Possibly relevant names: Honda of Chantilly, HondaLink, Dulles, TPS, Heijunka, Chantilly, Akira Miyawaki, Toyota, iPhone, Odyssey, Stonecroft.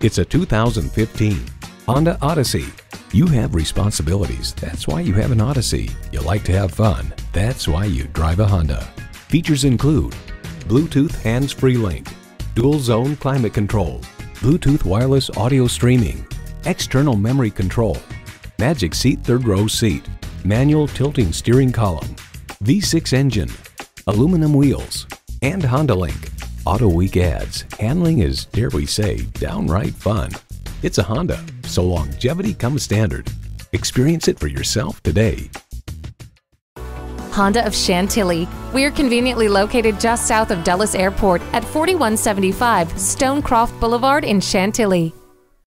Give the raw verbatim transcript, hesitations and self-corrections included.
It's a two thousand fifteen Honda Odyssey. You have responsibilities. That's why you have an Odyssey. You like to have fun. That's why you drive a Honda. Features include Bluetooth hands-free link, dual zone climate control, Bluetooth wireless audio streaming, external memory control, magic seat third row seat, manual tilting steering column, V six engine, aluminum wheels, and HondaLink. Auto Week ads, handling is, dare we say, downright fun. It's a Honda, so longevity comes standard. Experience it for yourself today. Honda of Chantilly. We're conveniently located just south of Dulles Airport at forty-one seventy-five Stonecroft Boulevard in Chantilly.